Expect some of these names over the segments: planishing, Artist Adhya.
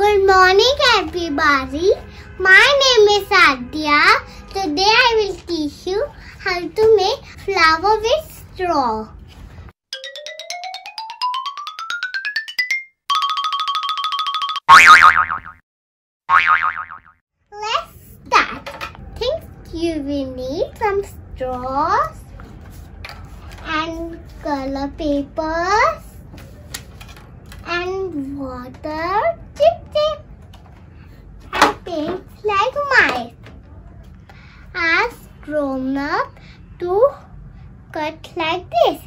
Good morning everybody, my name is Adhya. Today I will teach you how to make flower with straw. Let's start. Things you will need: some straws and color papers and water, tip, and paint like mine. Ask grown-up to cut like this.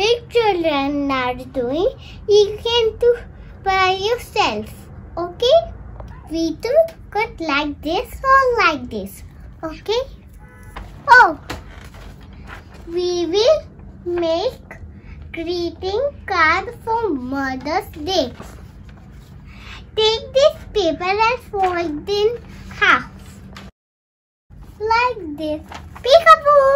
Big children are doing. You can do by yourself. Okay? We do cut like this or like this. Okay? Oh, we will make greeting card for Mother's Day. Take this paper and fold in half. Like this. Peekaboo!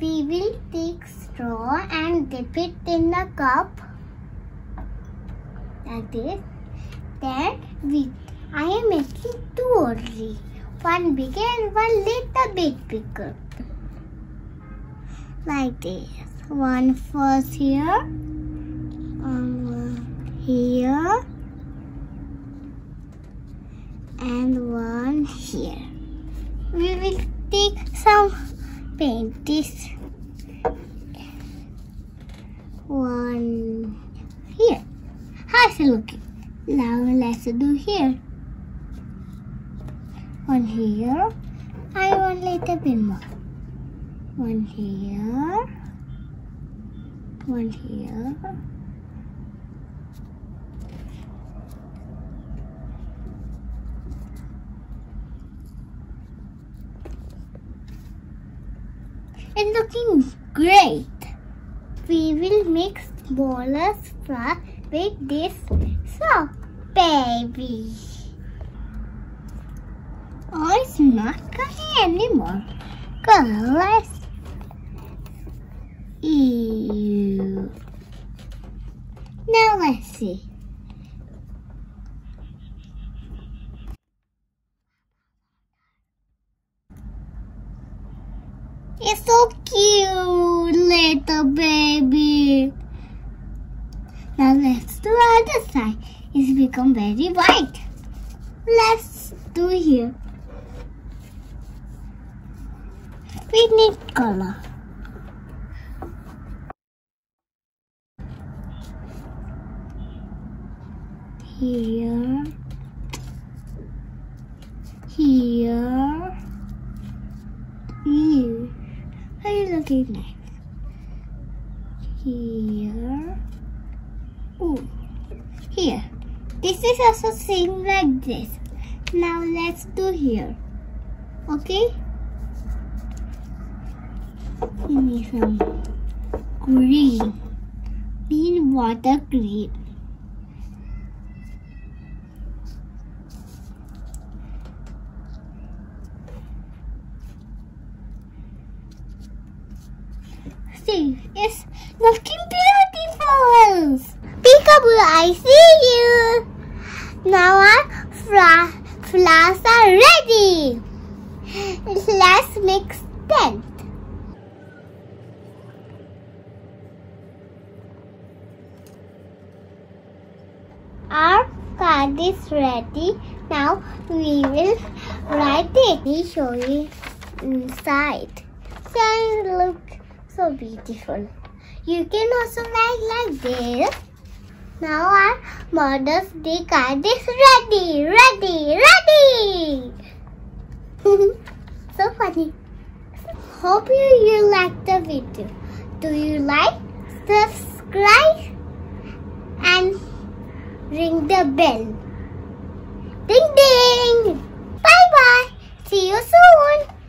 We will take straw and dip it in a cup. Like this. Then I am making two only. One bigger and one little bit bigger. Like this. One first here, one here, and one here. We will take some paint. This one here. How's it looking? Now let's do here. One here. I want little bit more. One here. One here, it's looking great. We will mix smaller straw with this sock, baby. Oh, it's not cutting anymore. Colors. Ew. Now let's see. It's so cute, little baby. Now let's do other side. It's become very white. Let's do here. We need color. Here, here, you. How you looking next? Here, ooh, here. This is also same like this. Now let's do here. Okay. We need some green water green. It's looking beautiful. Peekaboo, I see you. Now our flowers are ready. Let's mix them. Our card is ready. Now we will write it. We show you inside. Can you look? So beautiful. You can also write like this. Now our Mother's Day card is ready. So funny. Hope you like the video. Do you like? Subscribe and ring the bell. Ding ding. Bye bye. See you soon.